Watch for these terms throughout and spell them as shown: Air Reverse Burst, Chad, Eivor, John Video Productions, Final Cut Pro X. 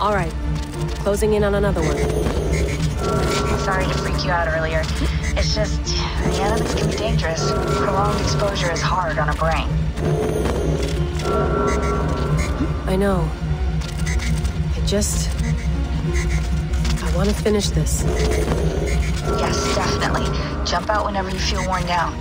All right, closing in on another one. Sorry to freak you out earlier. It's just, the elements can be dangerous. Prolonged exposure is hard on a brain. I know. I want to finish this. Yes, definitely. Jump out whenever you feel worn down.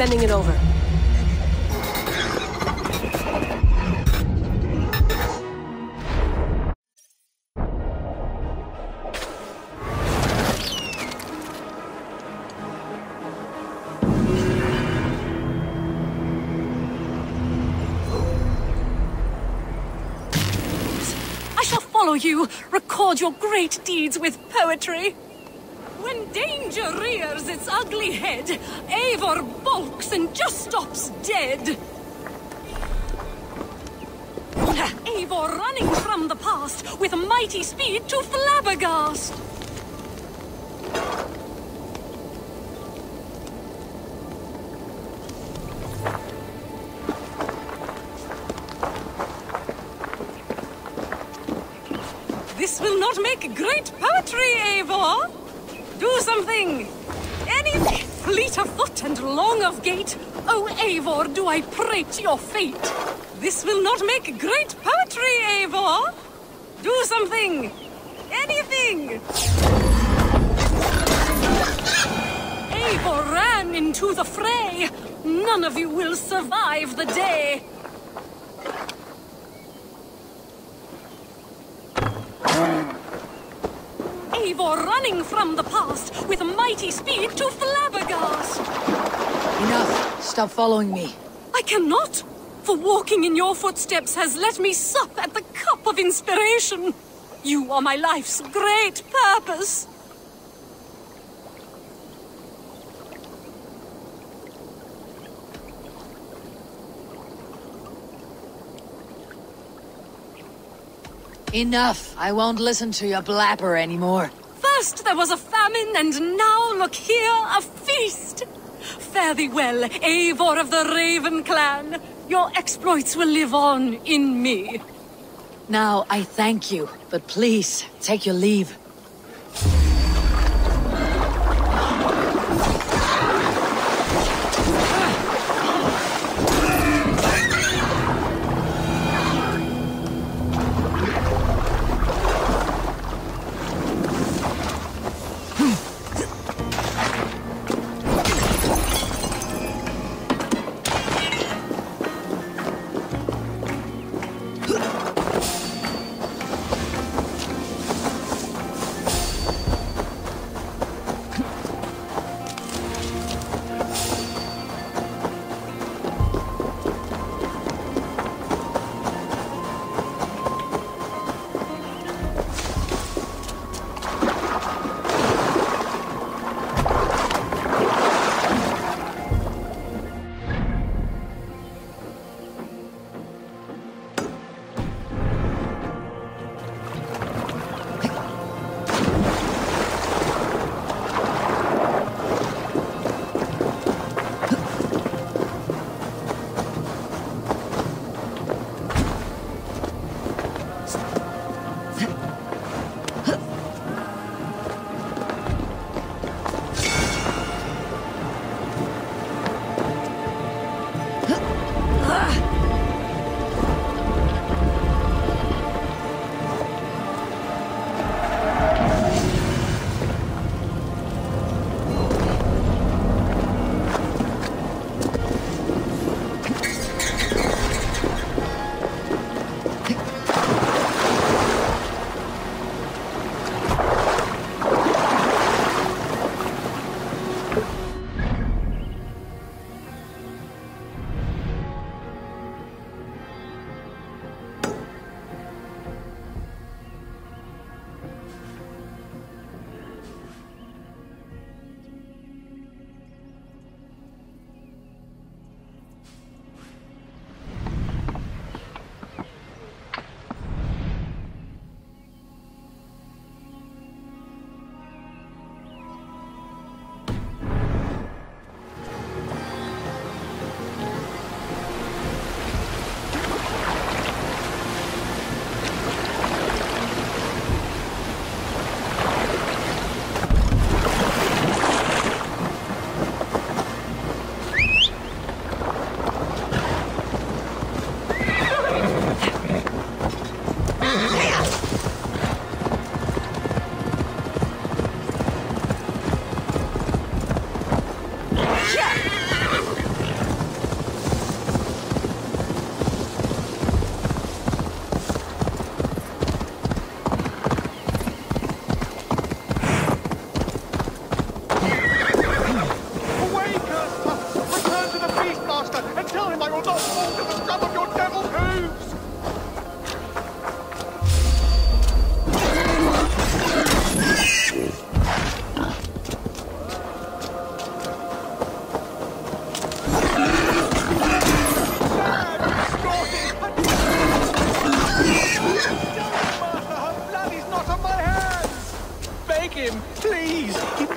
Sending it over. follow you, record your great deeds with poetry. When danger rears its ugly head, Eivor balks and just stops dead. Eivor running from the past with mighty speed to flabbergast. This will not make great poetry, Eivor. Do something! Anything! Fleet of foot and long of gait, O Eivor, do I pray to your fate! This will not make great poetry, Eivor! Do something! Anything! Eivor ran into the fray! None of you will survive the day! Eivor running from the past with mighty speed to flabbergast. Enough. Stop following me. I cannot, for walking in your footsteps has let me sup at the cup of inspiration. You are my life's great purpose. Enough! I won't listen to your blabber anymore. First there was a famine, and now, look here, a feast! Fare thee well, Eivor of the Raven Clan. Your exploits will live on in me. Now, I thank you, but please, take your leave. Not fall to the scum of your devil's hooves!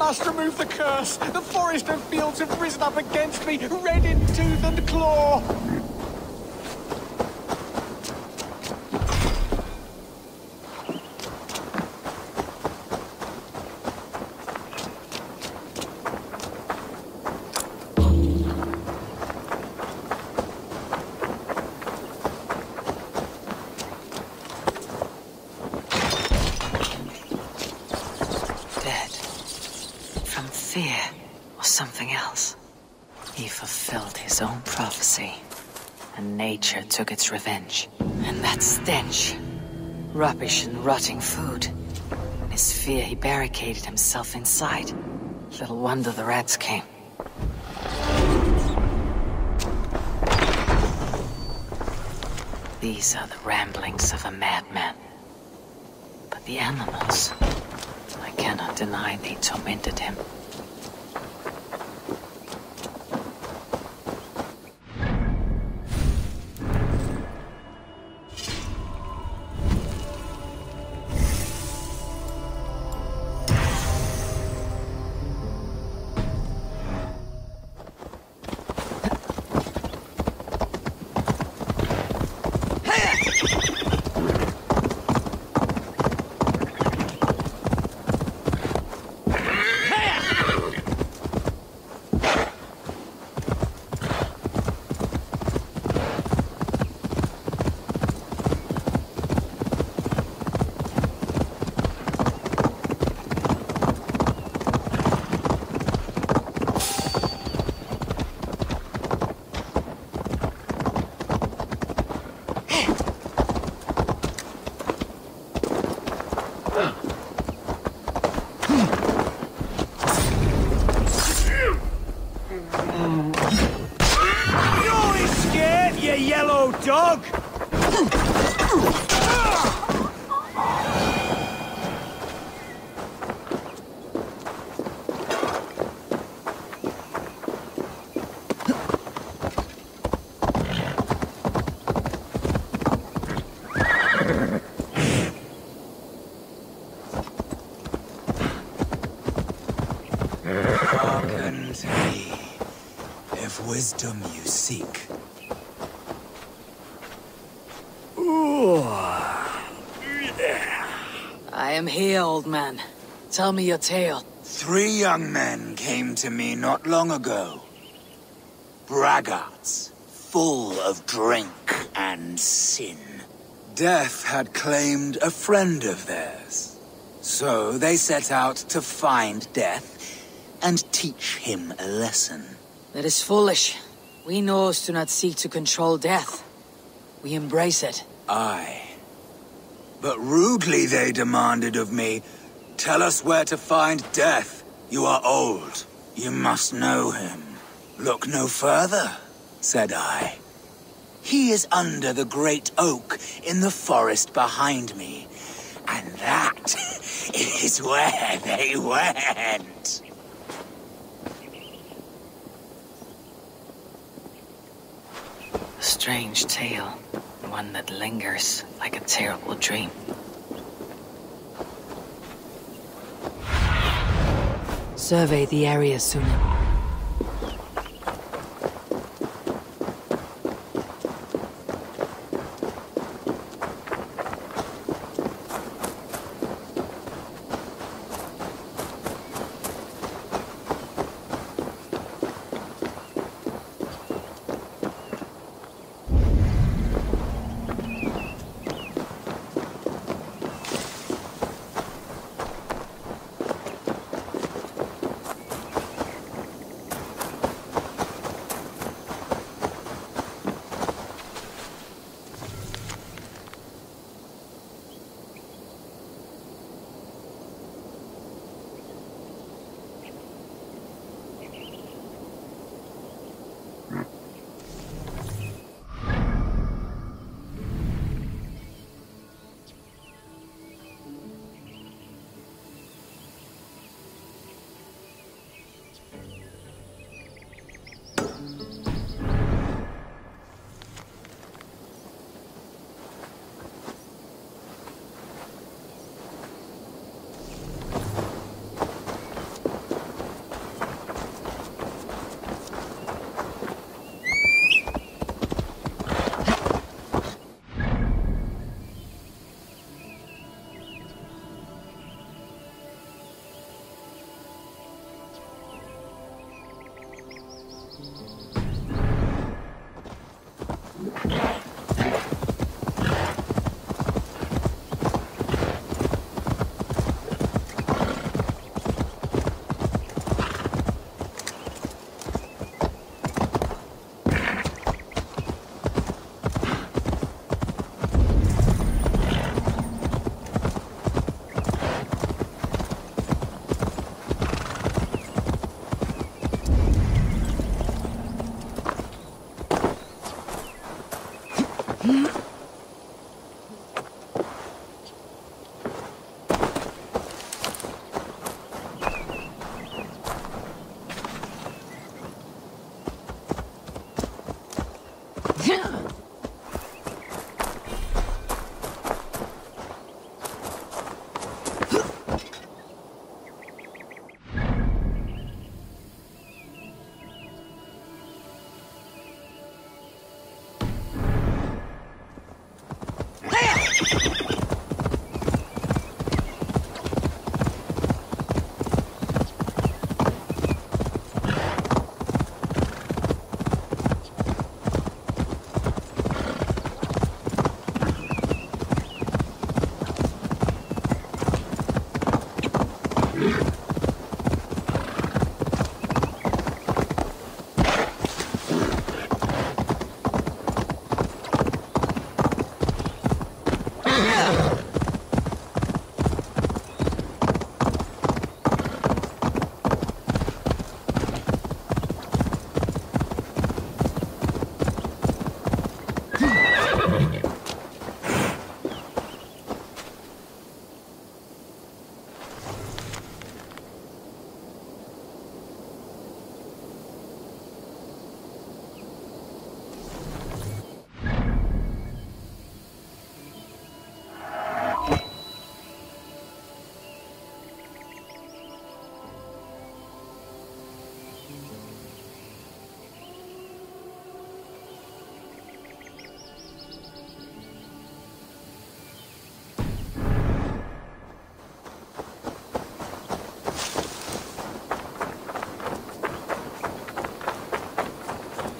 must remove the curse. The forest and fields have risen up against me, reddened tooth and claw. Fear, or something else. He fulfilled his own prophecy, and nature took its revenge. And that stench, rubbish and rotting food. In his fear, he barricaded himself inside. Little wonder the rats came. These are the ramblings of a madman. But the animals, I cannot deny they tormented him. Wisdom you seek. I am here, old man. Tell me your tale. 3 young men came to me not long ago. Braggarts, full of drink and sin. Death had claimed a friend of theirs. So they set out to find Death and teach him a lesson. That is foolish. We Norse do not seek to control death. We embrace it. Aye. But rudely they demanded of me, tell us where to find Death. You are old. You must know him. Look no further, said I. He is under the great oak in the forest behind me. And that is where they went. A strange tale, one that lingers like a terrible dream. Survey the area sooner.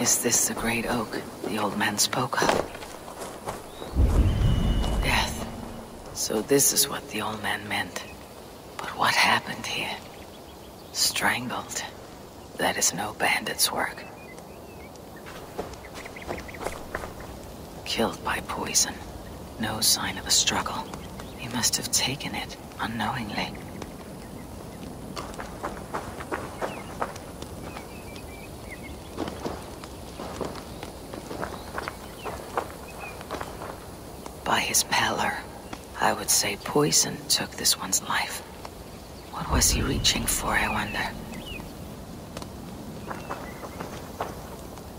Is this the great oak the old man spoke of? Death. So this is what the old man meant. But what happened here? Strangled. That is no bandit's work. Killed by poison. No sign of a struggle. He must have taken it unknowingly. His pallor. I would say poison took this one's life. What was he reaching for, I wonder?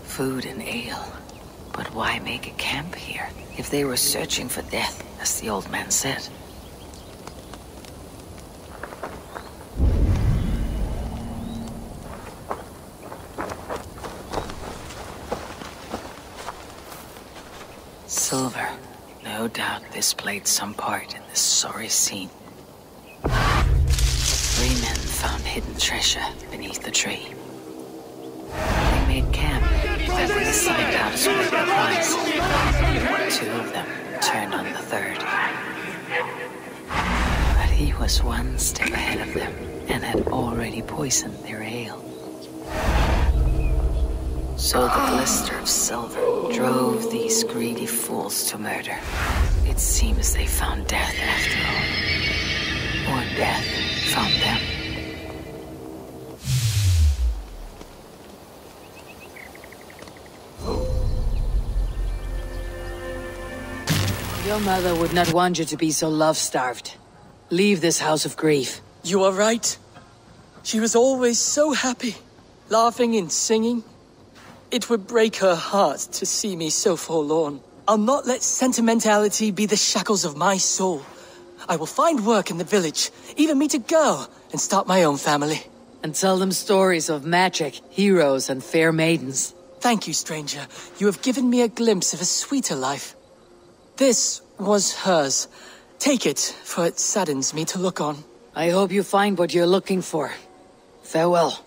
Food and ale. But why make a camp here, if they were searching for death, as the old man said? Silver. No doubt this played some part in this sorry scene. 3 men found hidden treasure beneath the tree. They made camp, and they signed out to split the prize. 2 of them turned on the 3rd. But he was 1 step ahead of them, and had already poisoned their ale. So the blister of silver drove these greedy fools to murder. It seems they found death after all. Or death found them. Your mother would not want you to be so love-starved. Leave this house of grief. You are right. She was always so happy, laughing and singing. It would break her heart to see me so forlorn. I'll not let sentimentality be the shackles of my soul. I will find work in the village, even meet a girl, and start my own family. And tell them stories of magic, heroes, and fair maidens. Thank you, stranger. You have given me a glimpse of a sweeter life. This was hers. Take it, for it saddens me to look on. I hope you find what you're looking for. Farewell.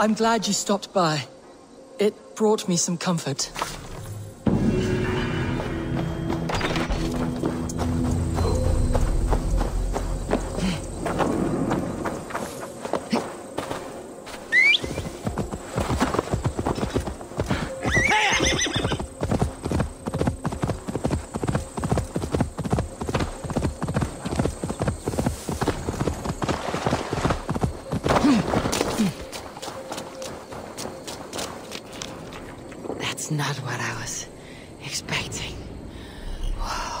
I'm glad you stopped by. It brought me some comfort. That's not what I was expecting. Whoa.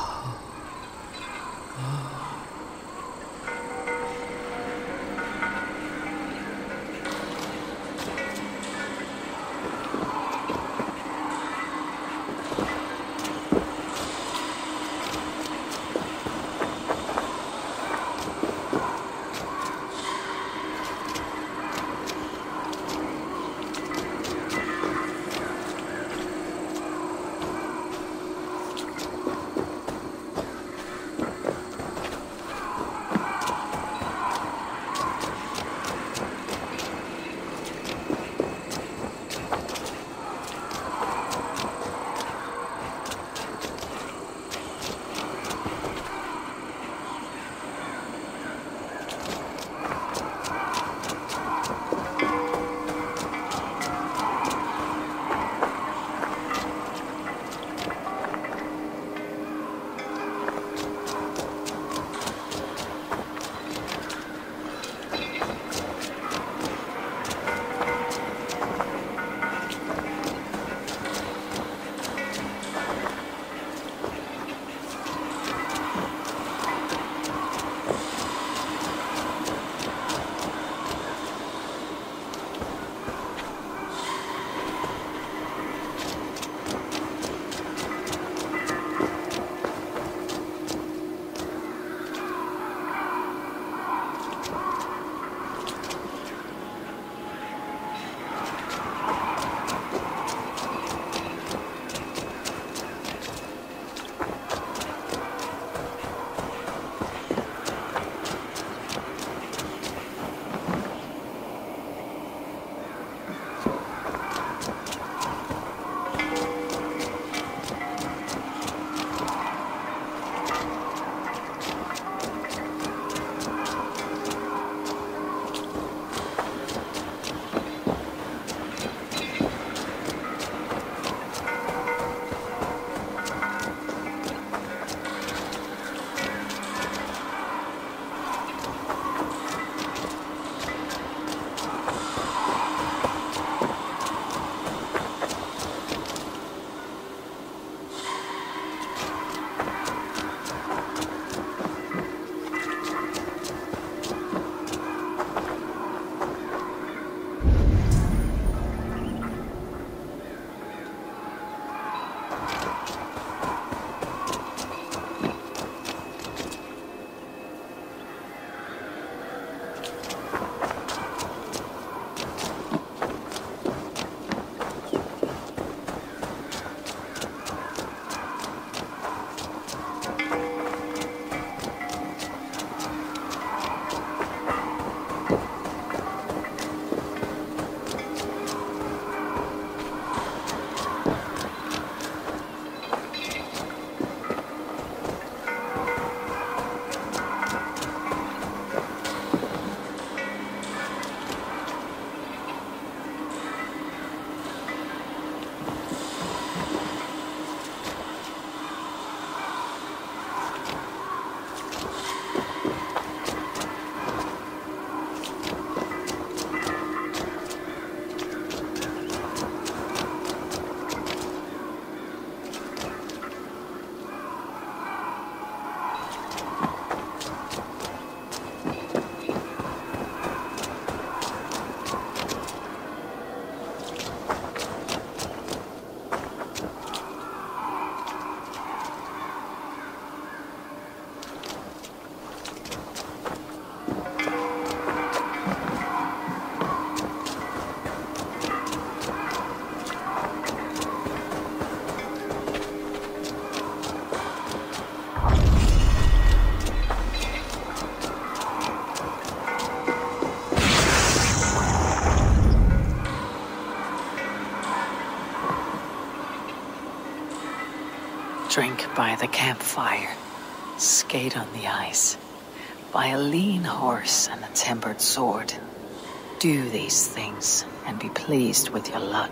Drink by the campfire, skate on the ice, by a lean horse and a tempered sword. Do these things and be pleased with your lot.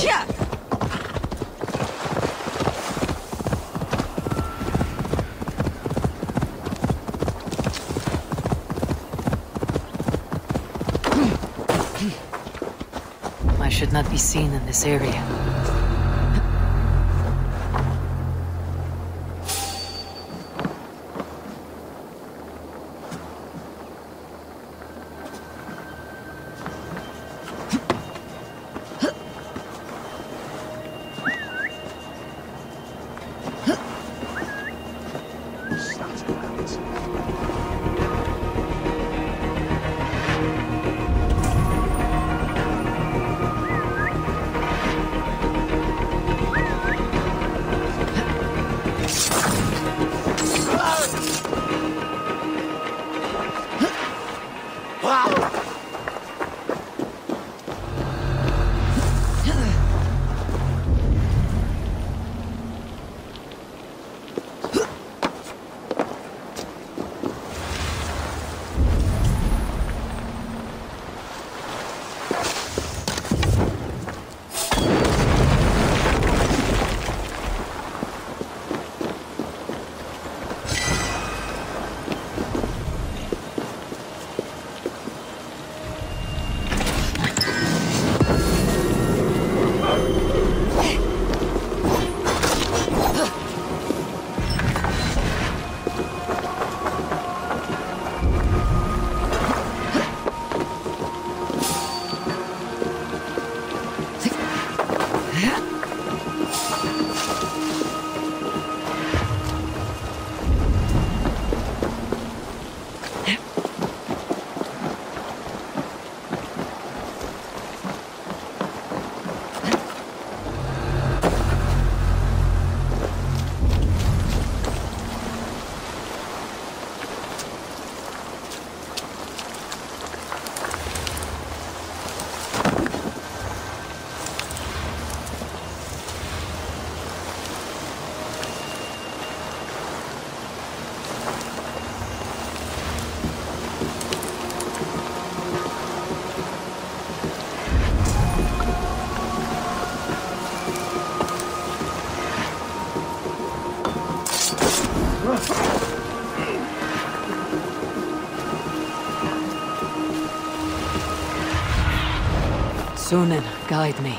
I should not be seen in this area. Sunan, guide me.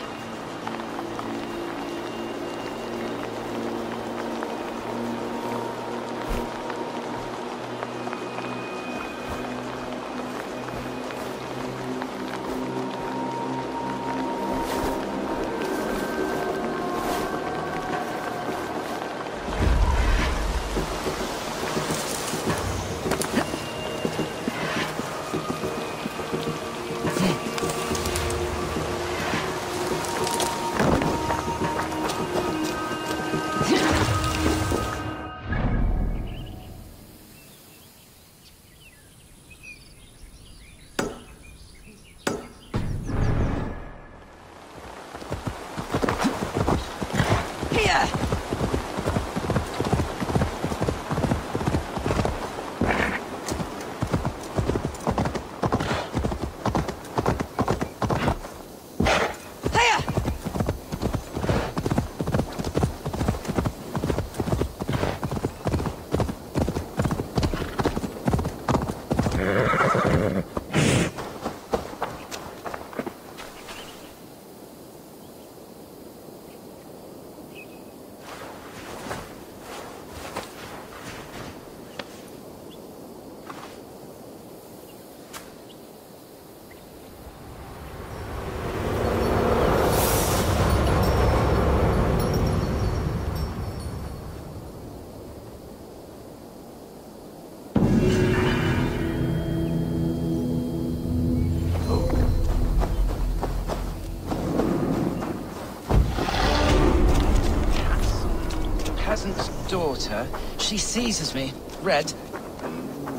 Daughter, she seizes me, red,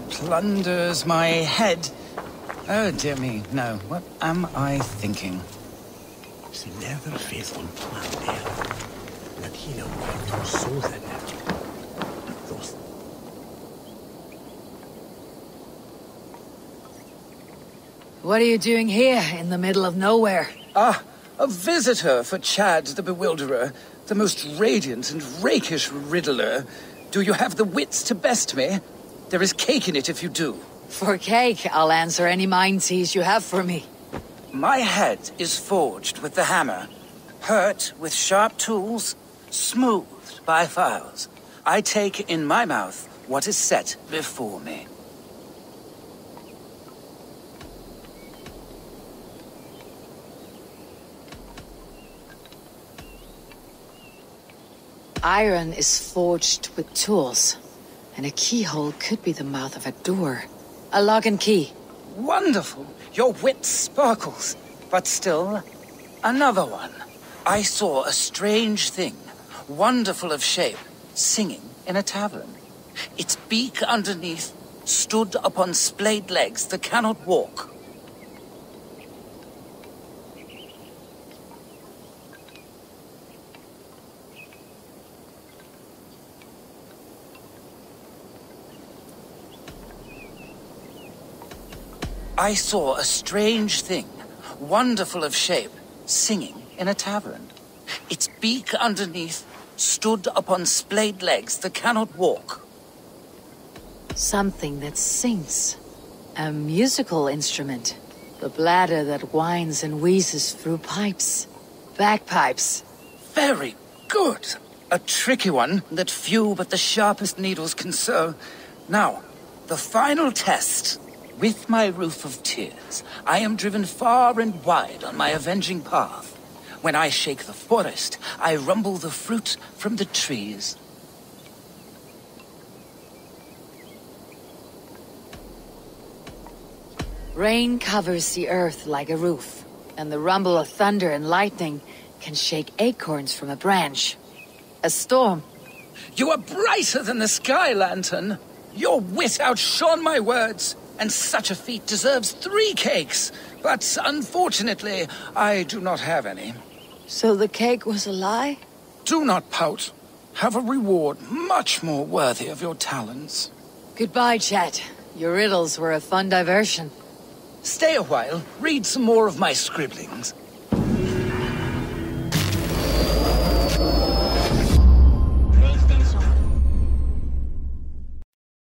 plunders my head. Oh dear me, no, what am I thinking? Sin never faith on plan there, and he no right to soul that now. What are you doing here, in the middle of nowhere? Ah, A visitor for Chad the Bewilderer, the most radiant and rakish riddler. Do you have the wits to best me? There is cake in it if you do. For cake, I'll answer any mind tease you have for me. My head is forged with the hammer, hurt with sharp tools, smoothed by files. I take in my mouth what is set before me. Iron is forged with tools, and a keyhole could be the mouth of a door. A lock and key. Wonderful! Your wit sparkles, but still, another one. I saw a strange thing, wonderful of shape, singing in a tavern. Its beak underneath stood upon splayed legs that cannot walk. I saw a strange thing, wonderful of shape, singing in a tavern. Its beak underneath stood upon splayed legs that cannot walk. Something that sings. A musical instrument. The bladder that whines and wheezes through pipes. Bagpipes. Very good. A tricky one that few but the sharpest needles can sew. Now, the final test. With my roof of tears, I am driven far and wide on my avenging path. When I shake the forest, I rumble the fruit from the trees. Rain covers the earth like a roof, and the rumble of thunder and lightning can shake acorns from a branch. A storm. You are brighter than the sky lantern. Your wit outshone my words. And such a feat deserves 3 cakes, but unfortunately, I do not have any. So the cake was a lie? Do not pout. Have a reward much more worthy of your talents. Goodbye, Chad. Your riddles were a fun diversion. Stay a while, read some more of my scribblings.